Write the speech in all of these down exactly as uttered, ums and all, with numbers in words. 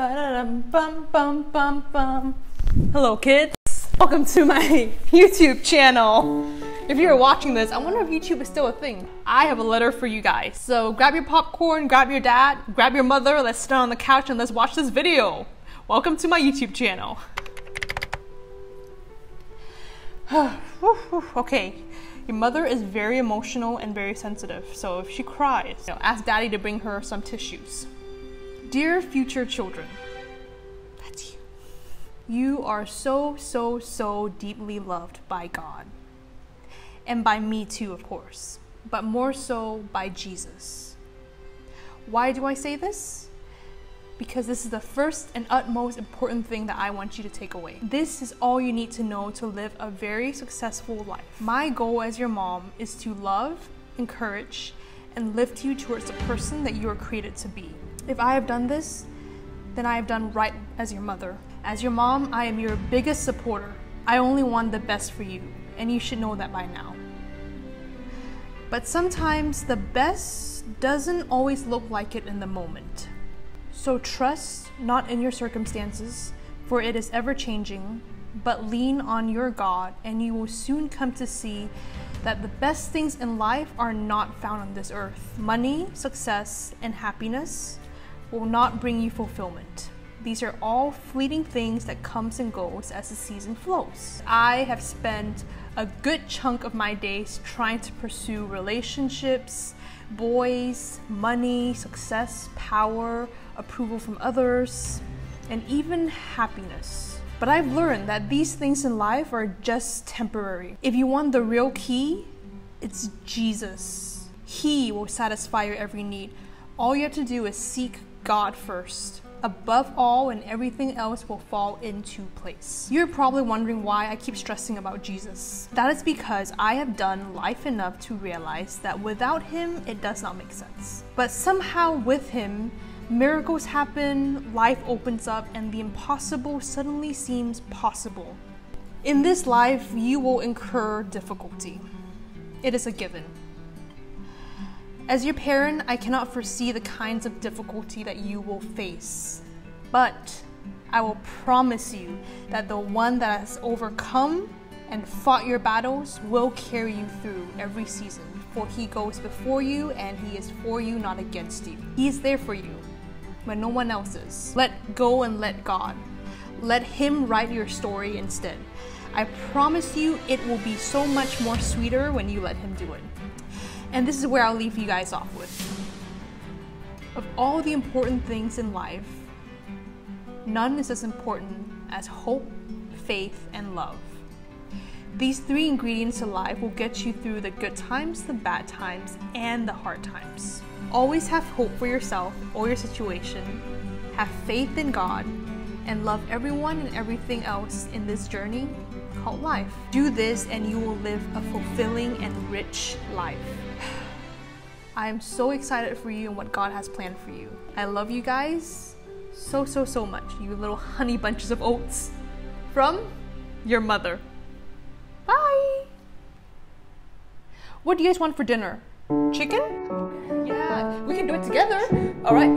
Hello kids, welcome to my YouTube channel. If you're watching this, I wonder if YouTube is still a thing. I have a letter for you guys. So grab your popcorn, grab your dad, grab your mother, let's sit on the couch and let's watch this video. Welcome to my YouTube channel. Okay, your mother is very emotional and very sensitive, so if she cries, you know, ask daddy to bring her some tissues. Dear future children, that's you. You are so, so, so deeply loved by God. And by me too, of course, but more so by Jesus. Why do I say this? Because this is the first and utmost important thing that I want you to take away. This is all you need to know to live a very successful life. My goal as your mom is to love, encourage, and lift you towards the person that you are created to be. If I have done this, then I have done right as your mother. As your mom, I am your biggest supporter. I only want the best for you, and you should know that by now. But sometimes the best doesn't always look like it in the moment. So trust not in your circumstances, for it is ever-changing, but lean on your God, and you will soon come to see that the best things in life are not found on this earth. Money, success, and happiness will not bring you fulfillment. These are all fleeting things that comes and goes as the season flows. I have spent a good chunk of my days trying to pursue relationships, boys, money, success, power, approval from others, and even happiness. But I've learned that these things in life are just temporary. If you want the real key, it's Jesus. He will satisfy your every need. All you have to do is seek God first. Above all, and everything else will fall into place. You're probably wondering why I keep stressing about Jesus. That is because I have done life enough to realize that without him, it does not make sense. But somehow with him, miracles happen, life opens up, and the impossible suddenly seems possible. In this life, you will incur difficulty. It is a given. As your parent, I cannot foresee the kinds of difficulty that you will face, but I will promise you that the one that has overcome and fought your battles will carry you through every season, for he goes before you and he is for you, not against you. He is there for you when no one else is. Let go and let God. Let him write your story instead. I promise you it will be so much more sweeter when you let him do it. And this is where I'll leave you guys off with. Of all the important things in life, none is as important as hope, faith, and love. These three ingredients in life will get you through the good times, the bad times, and the hard times. Always have hope for yourself or your situation, have faith in God, and love everyone and everything else in this journey called life. Do this and you will live a fulfilling and rich life. I am so excited for you and what God has planned for you. I love you guys so, so, so much, you little honey bunches of oats. From your mother. Bye! What do you guys want for dinner? Chicken? Yeah, we can do it together. All right,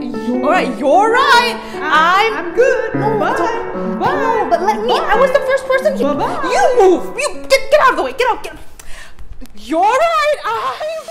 all right, you're right. I'm, I'm good. No, bye. Bye. Bye. But let me. Bye. I was the first person. You, bye. You move. You get, get out of the way. Get out. Get. You're right. I.